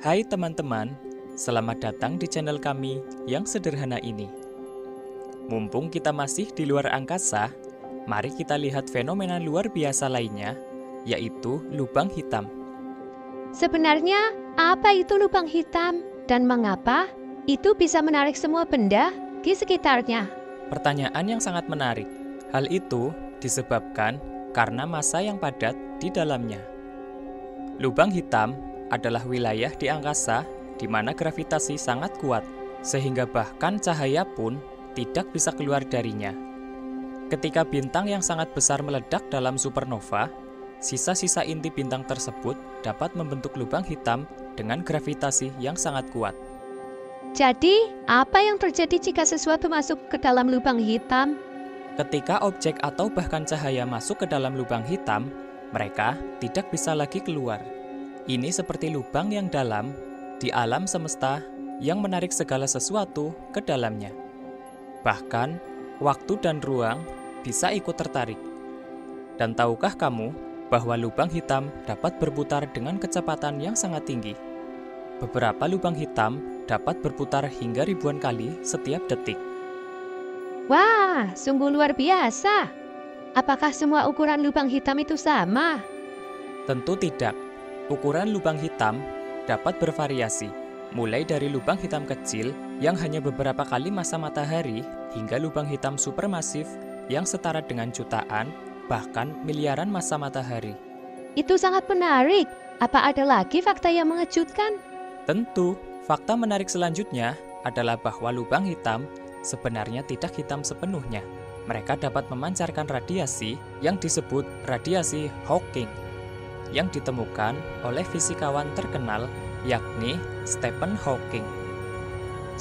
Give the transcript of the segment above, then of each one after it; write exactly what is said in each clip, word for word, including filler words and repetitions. Hai teman-teman, selamat datang di channel kami yang sederhana ini. Mumpung kita masih di luar angkasa, mari kita lihat fenomena luar biasa lainnya, yaitu lubang hitam. Sebenarnya, apa itu lubang hitam dan mengapa itu bisa menarik semua benda di sekitarnya? Pertanyaan yang sangat menarik. Hal itu disebabkan karena massa yang padat di dalamnya. Lubang hitam adalah wilayah di angkasa di mana gravitasi sangat kuat, sehingga bahkan cahaya pun tidak bisa keluar darinya. Ketika bintang yang sangat besar meledak dalam supernova, sisa-sisa inti bintang tersebut dapat membentuk lubang hitam dengan gravitasi yang sangat kuat. Jadi, apa yang terjadi jika sesuatu masuk ke dalam lubang hitam? Ketika objek atau bahkan cahaya masuk ke dalam lubang hitam, mereka tidak bisa lagi keluar. Ini seperti lubang yang dalam di alam semesta yang menarik segala sesuatu ke dalamnya. Bahkan, waktu dan ruang bisa ikut tertarik. Dan tahukah kamu bahwa lubang hitam dapat berputar dengan kecepatan yang sangat tinggi? Beberapa lubang hitam dapat berputar hingga ribuan kali setiap detik. Wah, sungguh luar biasa. Apakah semua ukuran lubang hitam itu sama? Tentu tidak. Ukuran lubang hitam dapat bervariasi, mulai dari lubang hitam kecil yang hanya beberapa kali massa matahari hingga lubang hitam supermasif yang setara dengan jutaan, bahkan miliaran massa matahari. Itu sangat menarik. Apa ada lagi fakta yang mengejutkan? Tentu. Fakta menarik selanjutnya adalah bahwa lubang hitam sebenarnya tidak hitam sepenuhnya. Mereka dapat memancarkan radiasi yang disebut radiasi Hawking, yang ditemukan oleh fisikawan terkenal yakni Stephen Hawking.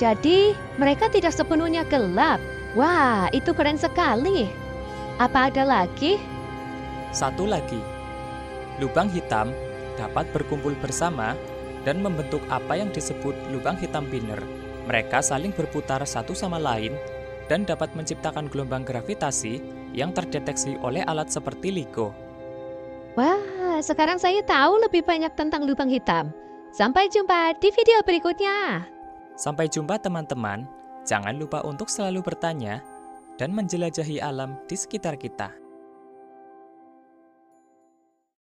Jadi, mereka tidak sepenuhnya gelap. Wah, itu keren sekali. Apa ada lagi? Satu lagi. Lubang hitam dapat berkumpul bersama dan membentuk apa yang disebut lubang hitam biner. Mereka saling berputar satu sama lain dan dapat menciptakan gelombang gravitasi yang terdeteksi oleh alat seperti LIGO. Wah, sekarang saya tahu lebih banyak tentang lubang hitam. Sampai jumpa di video berikutnya. Sampai jumpa teman-teman. Jangan lupa untuk selalu bertanya dan menjelajahi alam di sekitar kita.